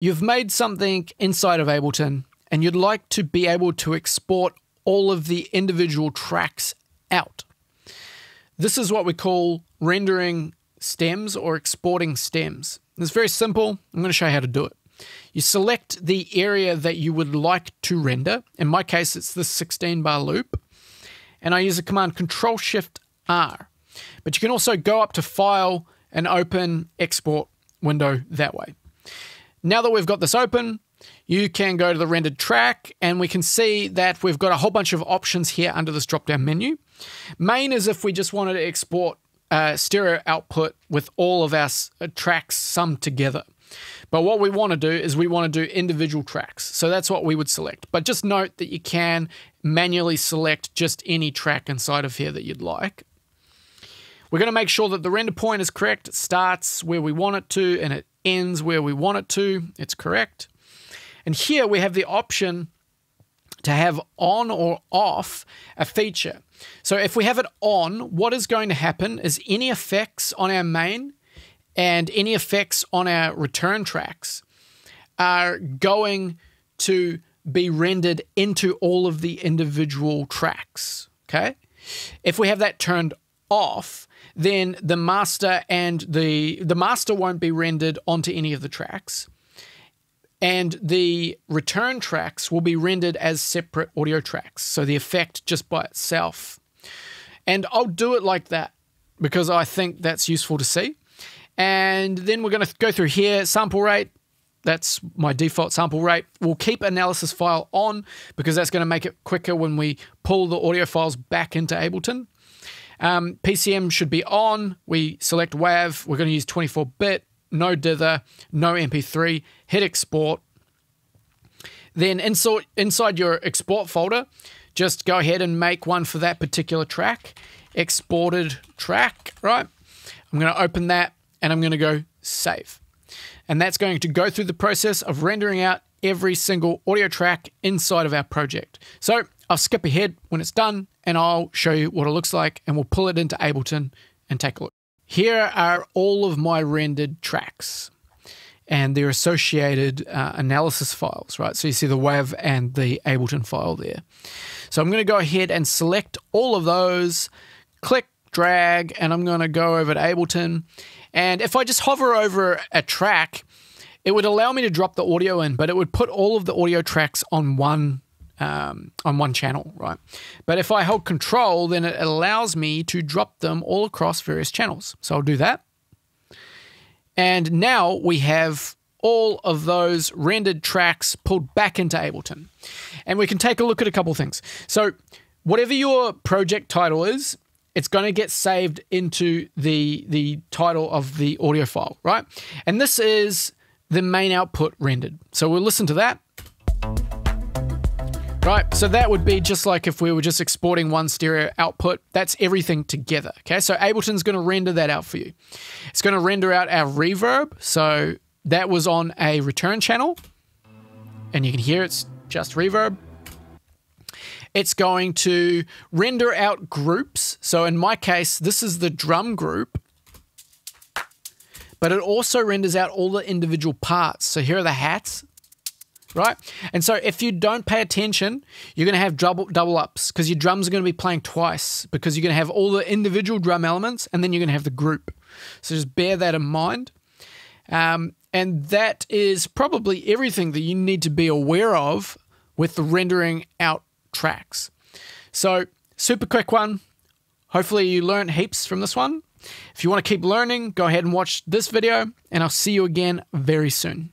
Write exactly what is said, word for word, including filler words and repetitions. You've made something inside of Ableton and you'd like to be able to export all of the individual tracks out. This is what we call rendering stems or exporting stems. It's very simple. I'm going to show you how to do it. You select the area that you would like to render. In my case, it's this sixteen bar loop. And I use a command control shift R. But you can also go up to File and open Export Window that way. Now that we've got this open, you can go to the rendered track and we can see that we've got a whole bunch of options here under this drop-down menu. Main is if we just wanted to export uh, stereo output with all of our tracks summed together. But what we want to do is we want to do individual tracks. So that's what we would select. But just note that you can manually select just any track inside of here that you'd like. We're going to make sure that the render point is correct. It starts where we want it to and it ends where we want it to. It's correct. And here we have the option to have on or off a feature. So if we have it on, what is going to happen is any effects on our main and any effects on our return tracks are going to be rendered into all of the individual tracks, okay? If we have that turned off, then the master and the, the master won't be rendered onto any of the tracks, and the return tracks will be rendered as separate audio tracks, so the effect just by itself. And I'll do it like that because I think that's useful to see. And then we're going to go through here, sample rate. That's my default sample rate. We'll keep analysis file on because that's going to make it quicker when we pull the audio files back into Ableton. Um, P C M should be on. We select WAV. We're going to use twenty-four bit, no dither, no M P three. Hit export. Then inside, inside your export folder, just go ahead and make one for that particular track. Exported track, right? I'm going to open that and I'm going to go save. And that's going to go through the process of rendering out every single audio track inside of our project. So I'll skip ahead when it's done and I'll show you what it looks like and we'll pull it into Ableton and take a look. Here are all of my rendered tracks and their associated uh, analysis files, right? So you see the WAV and the Ableton file there. So I'm going to go ahead and select all of those, click, drag, and I'm going to go over to Ableton. And if I just hover over a track, it would allow me to drop the audio in, but it would put all of the audio tracks on one um, on one channel, right? But if I hold control, then it allows me to drop them all across various channels. So I'll do that. And now we have all of those rendered tracks pulled back into Ableton. And we can take a look at a couple things. So whatever your project title is, it's going to get saved into the, the title of the audio file, right? And this is the main output rendered. So we'll listen to that. Right, so that would be just like if we were just exporting one stereo output. That's everything together, okay? So Ableton's going to render that out for you. It's going to render out our reverb. So that was on a return channel. And you can hear it's just reverb. It's going to render out groups. So in my case, this is the drum group, but it also renders out all the individual parts. So here are the hats, right? And so if you don't pay attention, you're going to have double, double ups because your drums are going to be playing twice because you're going to have all the individual drum elements and then you're going to have the group. So just bear that in mind. Um, and that is probably everything that you need to be aware of with the rendering out tracks. So super quick one. Hopefully you learned heaps from this one. If you want to keep learning, go ahead and watch this video and I'll see you again very soon.